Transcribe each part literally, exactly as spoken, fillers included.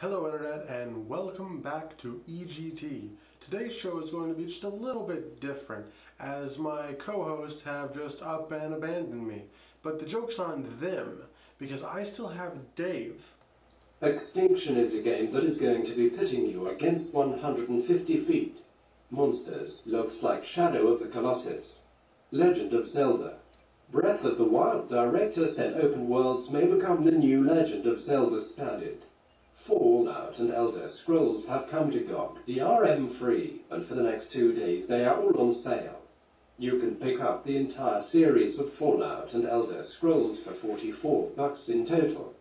Hello Internet and welcome back to E G T. Today's show is going to be just a little bit different as my co-hosts have just up and abandoned me. But the joke's on them because I still have Dave. Extinction is a game that is going to be pitting you against one hundred fifty feet. Monsters looks like Shadow of the Colossus. Legend of Zelda. Breath of the Wild director said open worlds may become the new Legend of Zelda standard. Fallout and Elder Scrolls have come to G O G D R M free, and for the next two days they are all on sale. You can pick up the entire series of Fallout and Elder Scrolls for forty-four bucks in total.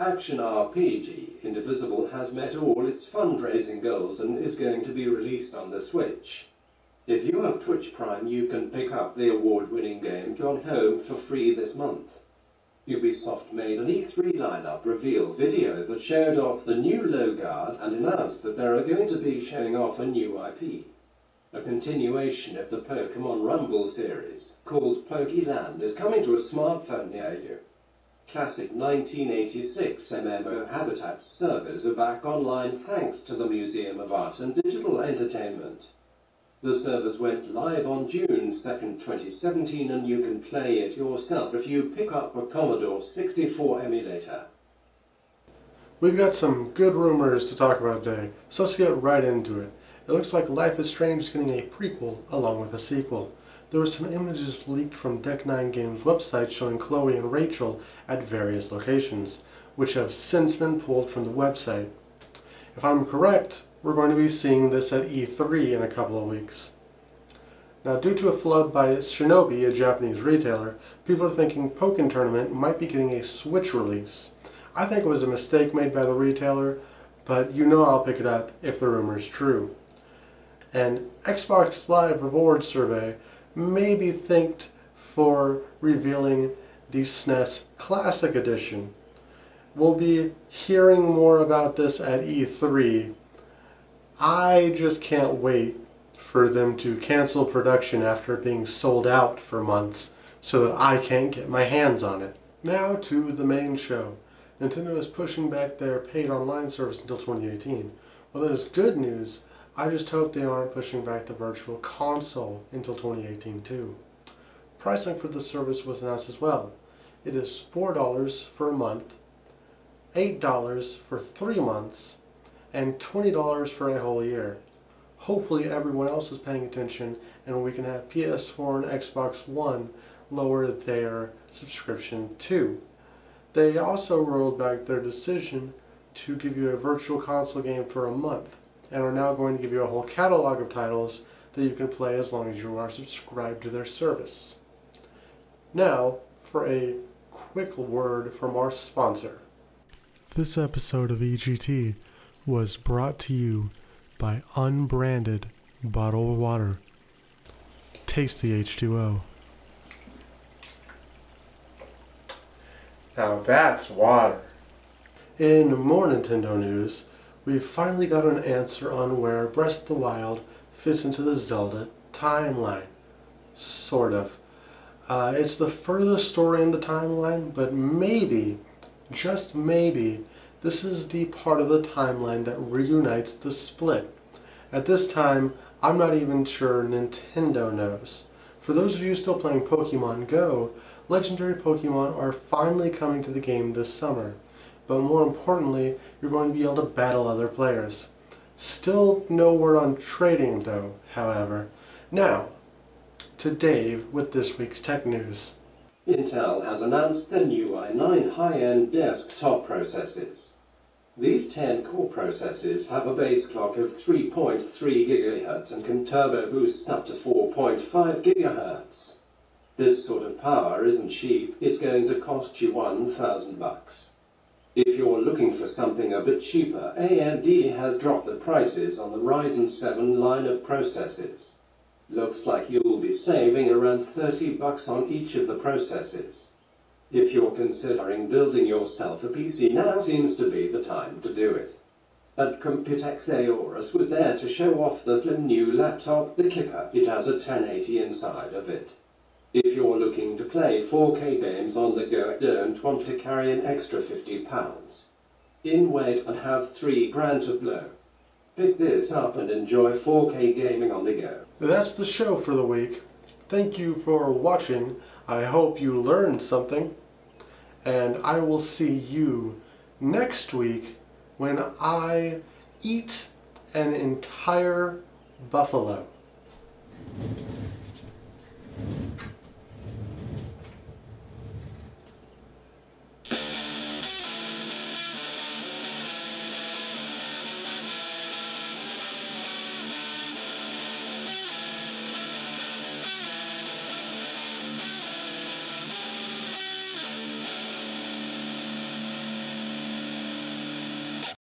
Action R P G Indivisible has met all its fundraising goals and is going to be released on the Switch. If you have Twitch Prime, you can pick up the award-winning game Gone Home for free this month. Ubisoft made an E three lineup reveal video that showed off the new Logard and announced that they are going to be showing off a new I P. A continuation of the Pokemon Rumble series, called Pokéland, is coming to a smartphone near you. Classic nineteen eighty-six M M O Habitat servers are back online thanks to the Museum of Art and Digital Entertainment. The servers went live on June second, twenty seventeen, and you can play it yourself if you pick up a Commodore sixty-four emulator. We've got some good rumors to talk about today, so let's get right into it. It looks like Life is Strange is getting a prequel along with a sequel. There were some images leaked from Deck Nine Games' website showing Chloe and Rachel at various locations, which have since been pulled from the website. If I'm correct, we're going to be seeing this at E three in a couple of weeks. Now, due to a flood by Shinobi, a Japanese retailer, people are thinking Pokémon Tournament might be getting a Switch release. I think it was a mistake made by the retailer, but you know I'll pick it up if the rumor is true. An Xbox Live reward survey may be thanked for revealing the S N E S Classic Edition. We'll be hearing more about this at E three. I just can't wait for them to cancel production after being sold out for months so that I can't get my hands on it. Now to the main show. Nintendo is pushing back their paid online service until twenty eighteen. Well, that is good news. I just hope they aren't pushing back the virtual console until twenty eighteen too. Pricing for the service was announced as well. It is four dollars for a month, eight dollars for three months, and twenty dollars for a whole year. Hopefully everyone else is paying attention and we can have P S four and Xbox One lower their subscription too. They also rolled back their decision to give you a virtual console game for a month and are now going to give you a whole catalog of titles that you can play as long as you are subscribed to their service. Now for a quick word from our sponsor. This episode of E G T was brought to you by unbranded bottled water. Taste the H two O. Now that's water. In more Nintendo news, we finally got an answer on where Breath of the Wild fits into the Zelda timeline. Sort of. Uh, it's the furthest story in the timeline, but maybe, just maybe, this is the part of the timeline that reunites the split. At this time, I'm not even sure Nintendo knows. For those of you still playing Pokemon Go, legendary Pokemon are finally coming to the game this summer. But more importantly, you're going to be able to battle other players. Still no word on trading though, however. Now, to Dave with this week's tech news. Intel has announced the new i nine high-end desktop processors. These ten core processors have a base clock of three point three gigahertz and can turbo boost up to four point five gigahertz. This sort of power isn't cheap, it's going to cost you one thousand bucks. If you're looking for something a bit cheaper, A M D has dropped the prices on the Ryzen seven line of processors. Looks like you'll be saving around thirty bucks on each of the processors. If you're considering building yourself a P C, now seems to be the time to do it. At Computex, Aorus was there to show off the slim new laptop, the Clipper. It has a ten eighty inside of it. If you're looking to play four K games on the go, don't want to carry an extra fifty pounds. in weight and have three grand to blow. Pick this up and enjoy four K gaming on the go. That's the show for the week. Thank you for watching. I hope you learned something. And I will see you next week when I eat an entire buffalo.